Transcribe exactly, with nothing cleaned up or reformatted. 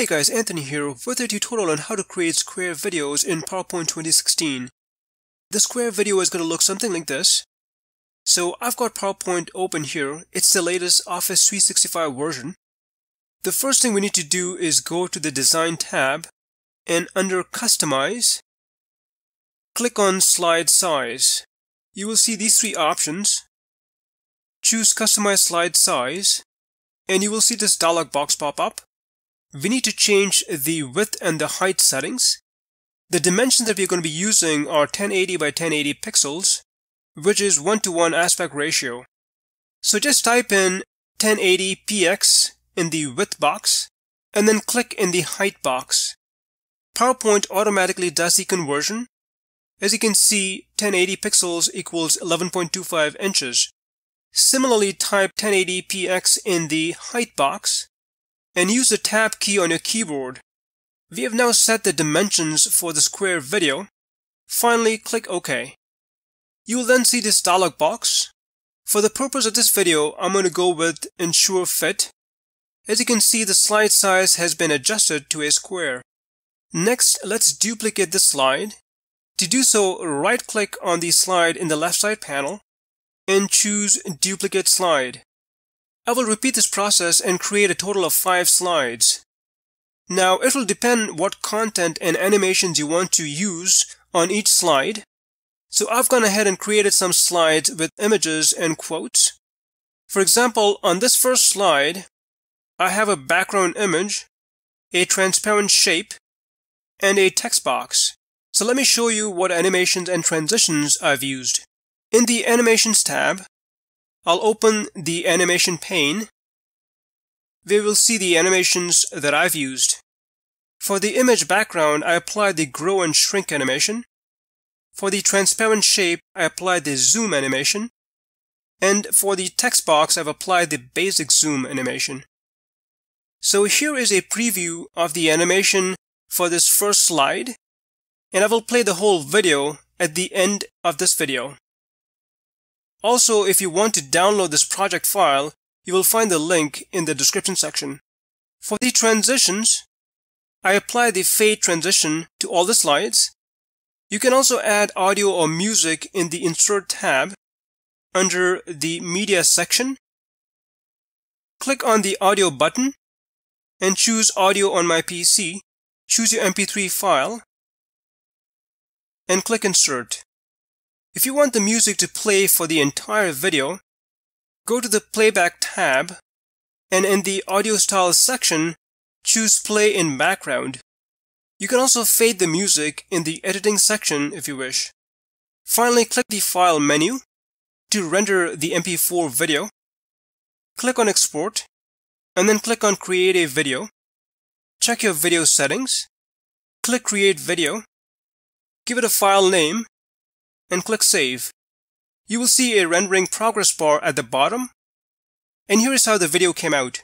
Hey guys, Anthony here with a tutorial on how to create square videos in PowerPoint twenty sixteen. The square video is going to look something like this. So I've got PowerPoint open here. It's the latest Office three sixty-five version. The first thing we need to do is go to the Design tab and under Customize, click on Slide Size. You will see these three options. Choose Customize Slide Size and you will see this dialog box pop up. We need to change the width and the height settings. The dimensions that we're going to be using are ten eighty by ten eighty pixels, which is one to one aspect ratio. So just type in ten eighty p x in the width box, and then click in the height box. PowerPoint automatically does the conversion. As you can see, ten eighty pixels equals eleven point two five inches. Similarly, type ten eighty p x in the height box, and use the Tab key on your keyboard. We have now set the dimensions for the square video. Finally, click OK. You will then see this dialog box. For the purpose of this video, I'm going to go with Ensure Fit. As you can see, the slide size has been adjusted to a square. Next, let's duplicate this slide. To do so, right-click on the slide in the left side panel and choose Duplicate Slide. I will repeat this process and create a total of five slides. Now, it will depend what content and animations you want to use on each slide. So I've gone ahead and created some slides with images and quotes. For example, on this first slide, I have a background image, a transparent shape, and a text box. So let me show you what animations and transitions I've used. In the Animations tab, I'll open the animation pane. We will see the animations that I've used. For the image background, I applied the grow and shrink animation. For the transparent shape, I applied the zoom animation. And for the text box, I've applied the basic zoom animation. So here is a preview of the animation for this first slide. And I will play the whole video at the end of this video. Also, if you want to download this project file, you will find the link in the description section. For the transitions, I apply the fade transition to all the slides. You can also add audio or music in the Insert tab under the Media section. Click on the Audio button and choose Audio on my P C. Choose your M P three file and click Insert. If you want the music to play for the entire video, go to the Playback tab and in the Audio Styles section, choose Play in Background. You can also fade the music in the Editing section if you wish. Finally, click the File menu to render the M P four video. Click on Export and then click on Create a Video. Check your video settings. Click Create Video. Give it a file name and click Save. You will see a rendering progress bar at the bottom, and here is how the video came out.